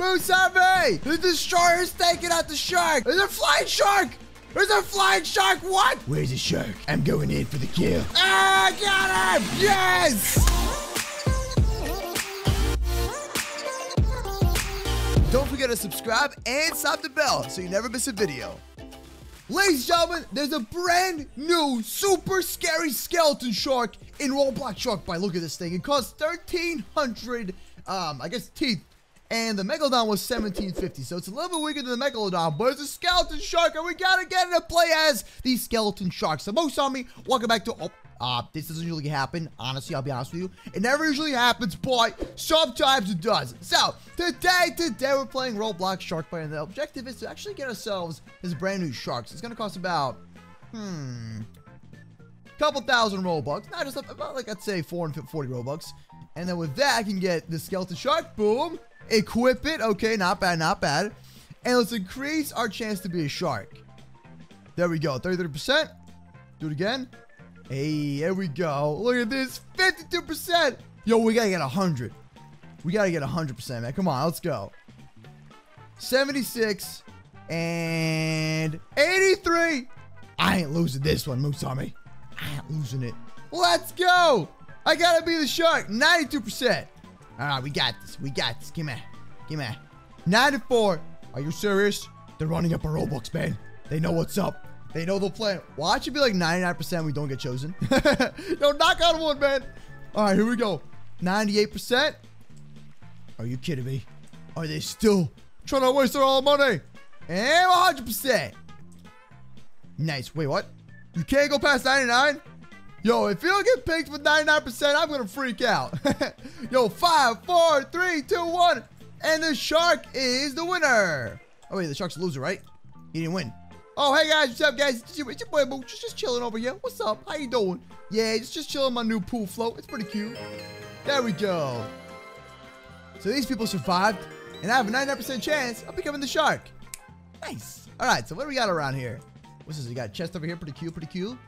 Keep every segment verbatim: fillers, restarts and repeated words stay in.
Moose Army! The destroyer's taking out the shark! There's a flying shark! There's a flying shark! What? Where's the shark? I'm going in for the kill. Ah, got him! Yes! Don't forget to subscribe and slap the bell so you never miss a video. Ladies and gentlemen, there's a brand new super scary skeleton shark in Roblox Shark Bite. Look at this thing. It costs thirteen hundred, um, I guess, teeth. And the Megalodon was seventeen fifty, so it's a little bit weaker than the Megalodon, but it's a skeleton shark, and we gotta get it to play as the skeleton shark. So Moose Army, welcome back to... Oh, uh, this doesn't usually happen. Honestly, I'll be honest with you. It never usually happens, but sometimes it does. So, today, today, we're playing Roblox Shark Bite, and the objective is to actually get ourselves this brand new shark. So it's gonna cost about, hmm, a couple thousand Robux. Not just about, like, I'd say four hundred forty Robux. And then with that, I can get the skeleton shark. Boom. Equip it. Okay, not bad, not bad. And let's increase our chance to be a shark. There we go. thirty-three percent. Do it again. Hey, there we go. Look at this. fifty-two percent. Yo, we gotta get one hundred. We gotta get one hundred percent, man. Come on, let's go. seventy-six. And eighty-three. I ain't losing this one, Moose Army. I ain't losing it. Let's go. I gotta be the shark. ninety-two percent. All right, we got this. We got this. Come here. Come here. ninety-four. Are you serious? They're running up our Robux, man. They know what's up. They know the plan. Watch it be like ninety-nine percent we don't get chosen. Yo, knock on wood, man. All right, here we go. ninety-eight percent. Are you kidding me? Are they still trying to waste all our money? And one hundred percent. Nice. Wait, what? You can't go past ninety-nine? Yo, if you don't get picked with ninety-nine percent, I'm going to freak out. Yo, five, four, three, two, one. And the shark is the winner. Oh, wait, the shark's a loser, right? He didn't win. Oh, hey, guys. What's up, guys? It's your, it's your boy, Moose. Just, just chilling over here. What's up? How you doing? Yeah, it's just chilling my new pool float. It's pretty cute. There we go. So these people survived, and I have a ninety-nine percent chance of becoming the shark. Nice. All right, so what do we got around here? What's this? We got a chest over here. Pretty cute, pretty cute.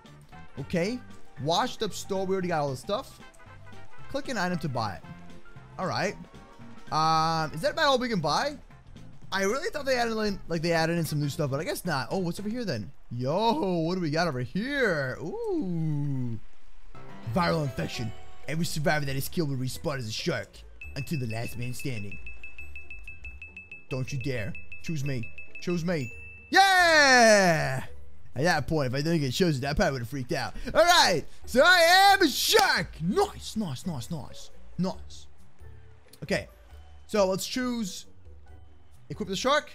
Okay. Washed up store. We already got all the stuff. Click an item to buy it. All right. Um, is that about all we can buy? I really thought they added in, like they added in some new stuff, but I guess not. Oh, what's over here then? Yo, what do we got over here? Ooh, viral infection. Every survivor that is killed will respawn as a shark until the last man standing. Don't you dare choose me. Choose me. Yeah. At that point, if I didn't get chosen, I probably would have freaked out. All right, so I am a shark. Nice, nice, nice, nice, nice. Okay, so let's choose equip the shark,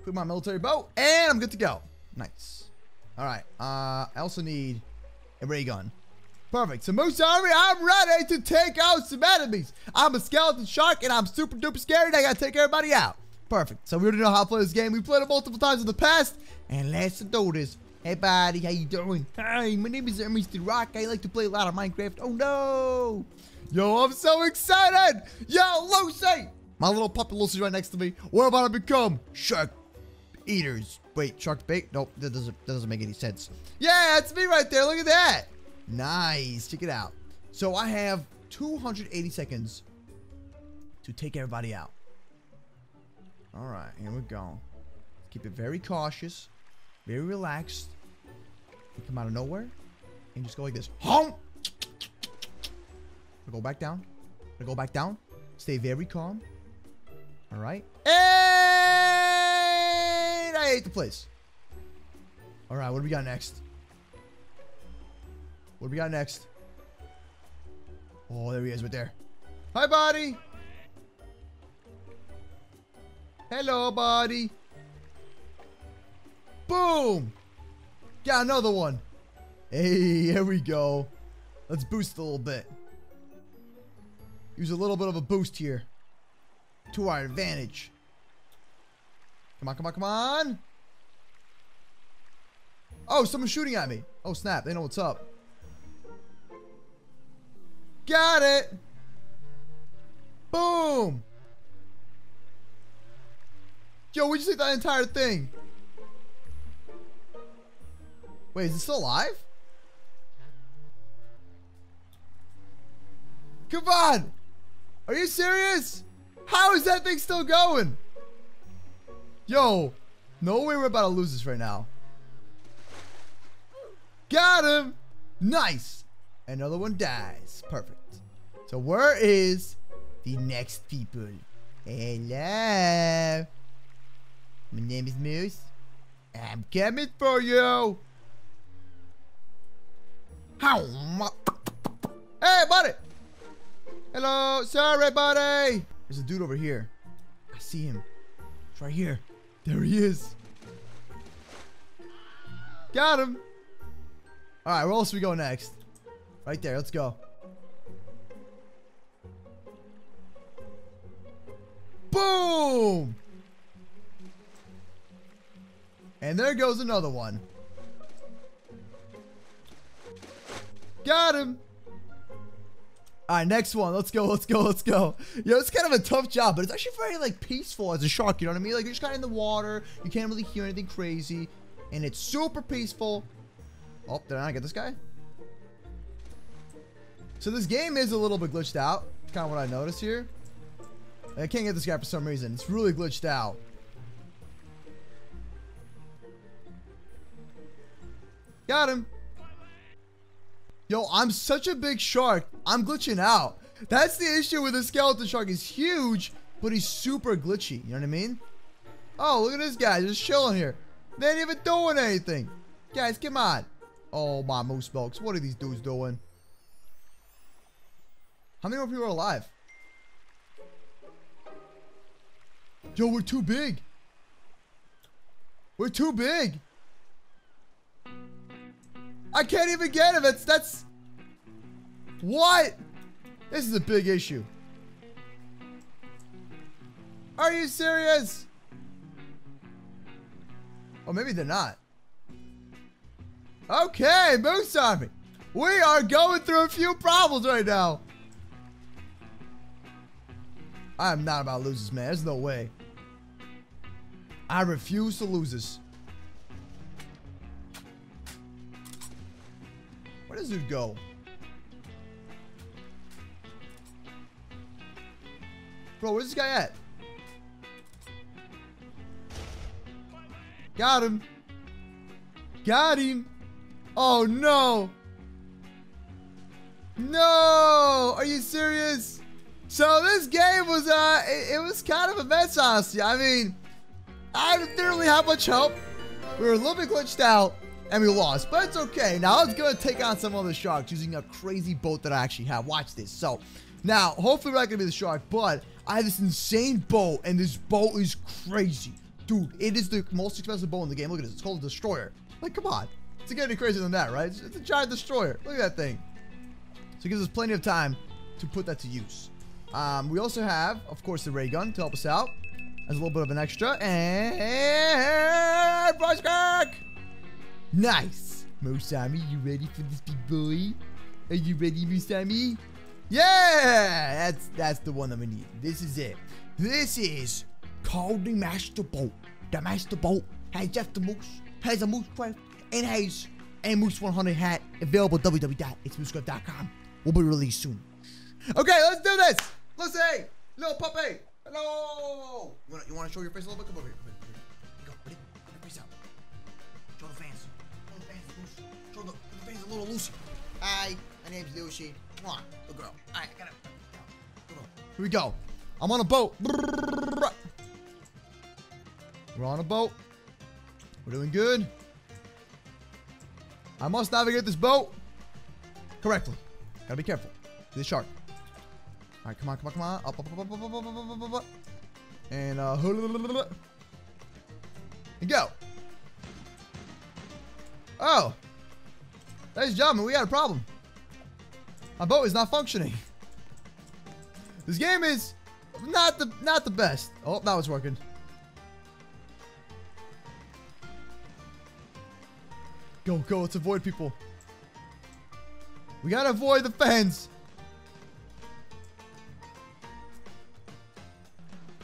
equip my military boat, and I'm good to go. Nice. All right, uh, I also need a ray gun. Perfect. So Moose Army, I'm ready to take out some enemies. I'm a skeleton shark, and I'm super duper scary, and I gotta take everybody out. Perfect. So we already know how to play this game. We played it multiple times in the past, and let's do this. Hey, buddy, how you doing? Hi, my name is Mister Rock. I like to play a lot of Minecraft. Oh, no. Yo, I'm so excited. Yo, Lucy. My little puppy Lucy's right next to me. We're about to become shark eaters. Wait, shark bait? Nope, that doesn't, that doesn't make any sense. Yeah, it's me right there. Look at that. Nice. Check it out. So I have two hundred eighty seconds to take everybody out. All right, here we go. Keep it very cautious. Very relaxed. We come out of nowhere and just go like this. Home. Go back down. Go back down. Stay very calm. All right. And I hate the place. All right. What do we got next? What do we got next? Oh, there he is right there. Hi, buddy. Hello, buddy. Boom! Got another one. Hey, here we go. Let's boost a little bit. Use a little bit of a boost here. To our advantage. Come on, come on, come on! Oh, someone's shooting at me. Oh, snap. They know what's up. Got it! Boom! Yo, we just hit that entire thing. Wait, is it still alive? Come on! Are you serious? How is that thing still going? Yo, no way we're about to lose this right now. Got him. Nice. Another one dies. Perfect. So where is the next people? Hello. My name is Moose. I'm coming for you. Hey, buddy. Hello. Sorry, buddy. There's a dude over here. I see him. It's right here. There he is. Got him. All right, where else do we go next? Right there. Let's go. Boom. And there goes another one. Got him. All right, next one. Let's go. Let's go. Let's go. Yo, it's kind of a tough job, but it's actually very like peaceful as a shark. You know what I mean? Like you're just kind of in the water. You can't really hear anything crazy, and it's super peaceful. Oh, did I get this guy? So this game is a little bit glitched out. That's kind of what I noticed here. I can't get this guy for some reason. It's really glitched out. Got him. Yo, I'm such a big shark. I'm glitching out. That's the issue with the skeleton shark. He's huge, but he's super glitchy. You know what I mean? Oh, look at this guy. Just chilling here. They ain't even doing anything. Guys, come on. Oh, my moose folks. What are these dudes doing? How many more people are alive? Yo, we're too big. We're too big. I can't even get him. That's that's what? This is a big issue. Are you serious? Or maybe they're not. Okay, Moose Army. We are going through a few problems right now. I am not about to lose this, man. There's no way. I refuse to lose this. Where does it go? Bro, where's this guy at? Got him. Got him. Oh, no. No. Are you serious? So this game was, uh, it, it was kind of a mess, honestly. I mean, I didn't really have much help. We were a little bit glitched out. And we lost, but it's okay. Now I was gonna take on some other sharks using a crazy boat that I actually have. Watch this. So now hopefully we're not gonna be the shark, but I have this insane boat, and this boat is crazy, dude. It is the most expensive boat in the game. Look at this. It's called a destroyer. Like, come on, it's gonna be crazier than that, right? It's, it's a giant destroyer. Look at that thing. So it gives us plenty of time to put that to use. Um, we also have, of course, the ray gun to help us out as a little bit of an extra. And prize crack. Nice. Moose Army, you ready for this big boy? Are you ready, Moose Army? Yeah! That's that's the one I'm gonna need. This is it. This is called the Master Bolt. The Master Bolt has just the moose, has a Moosecraft, and has a Moose one hundred hat available at w w w dot its moosecraft dot com. Will be released soon. Okay, let's do this! Let's say, little puppy! Hello! You wanna, you wanna show your face a little bit? Come over here. Come over here. Go, ready? Put your face out. Show the fans. Show the fans a little Lucy. Hi, my name's Lucy. Come on, little girl. All right, I gotta go. Here we go. I'm on a boat. We're on a boat. We're doing good. I must navigate this boat correctly. Gotta be careful. This shark. All right, come on, come on, come on. Up, up, up, up, up, up, up, up, up, up. And uh, and go. Oh, ladies and gentlemen, we got a problem. My boat is not functioning. This game is not the not the best. Oh, that was working. Go, go, let's avoid people. We gotta avoid the fans.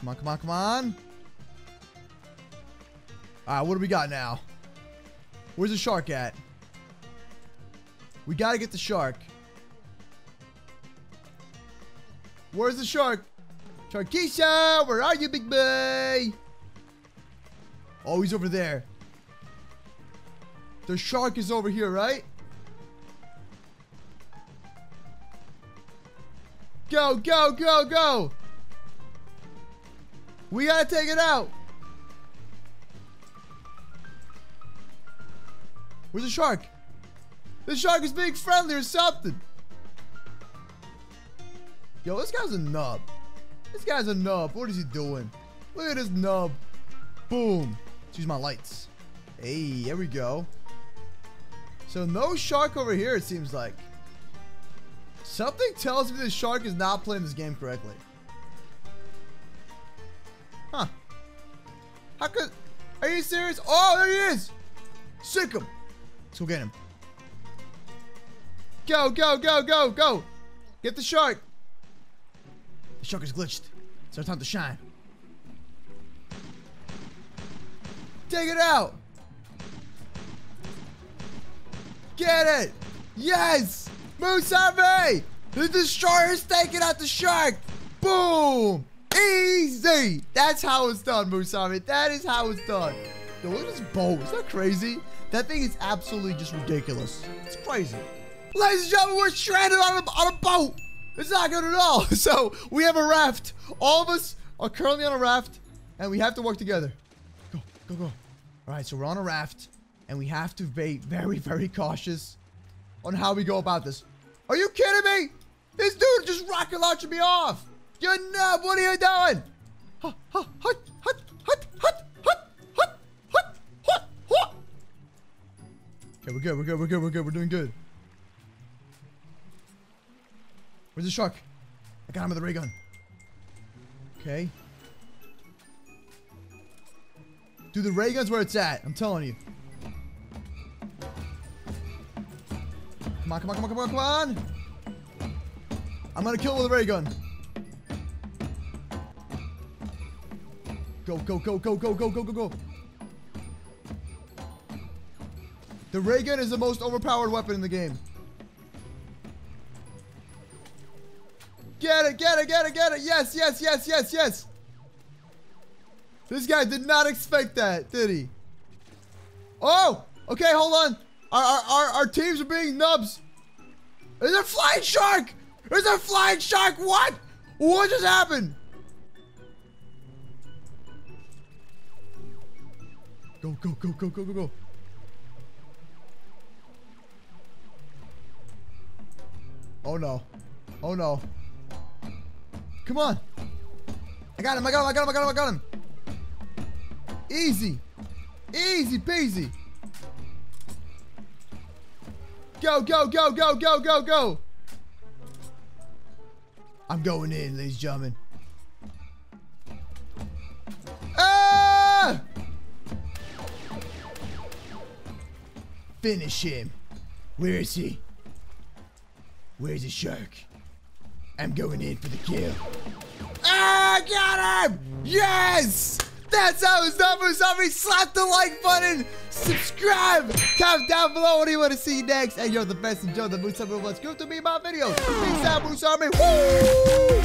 Come on, come on, come on. All right, what do we got now? Where's the shark at? We gotta get the shark. Where's the shark? Sharkisha, where are you, big boy? Oh, he's over there. The shark is over here, right? Go, go, go, go. We gotta take it out. Where's the shark? The shark is being friendly or something. Yo, this guy's a nub. This guy's a nub. What is he doing? Look at this nub. Boom. Let's use my lights. Hey, there we go. So no shark over here, it seems like. Something tells me this shark is not playing this game correctly. Huh. How could... Are you serious? Oh, there he is! Sick him! Let's go get him. Go, go, go, go, go! Get the shark! The shark is glitched. It's our time to shine. Take it out! Get it! Yes! Moose Army! The destroyer is taking out the shark! Boom! Easy! That's how it's done, Moose Army. That is how it's done. Yo, look at this boat. Is that crazy? That thing is absolutely just ridiculous. It's crazy. Ladies and gentlemen, we're stranded on a, on a boat. It's not good at all. So we have a raft. All of us are currently on a raft, and we have to work together. Go, go, go. All right, so we're on a raft, and we have to be very, very cautious on how we go about this. Are you kidding me? This dude just rocket launching me off. You nub, what are you doing? Hut, hut, hut, hut, hut, hut, hut, hut, hut, hut, hut. Okay, we're good, we're good, we're good, we're good, we're doing good. Where's the shark? I got him with a ray gun. Okay. Dude, the ray gun's where it's at, I'm telling you. Come on, come on, come on, come on, come on. I'm gonna kill him with a ray gun. Go, go, go, go, go, go, go, go, go. The ray gun is the most overpowered weapon in the game. Get it, get it, get it, get it. Yes, yes, yes, yes, yes. This guy did not expect that, did he? Oh, okay, hold on. Our, our, our, our teams are being nubs. There's a flying shark. There's a flying shark. What? What just happened? Go, go, go, go, go, go, go. Oh, no. Oh, no. Come on. I got him, I got him, I got him, I got him, I got him. Easy. Easy peasy. Go, go, go, go, go, go, go. I'm going in, ladies and gentlemen. Ah! Finish him. Where is he? Where's the shark? I'm going in for the kill. Ah, got him! Yes! That's how it's done, Moose Army. Slap the like button, subscribe, comment down below what do you want to see next, and you're the best. Enjoy the Moose Army Roblox group to be my videos. Peace out, Moose Army. Woo!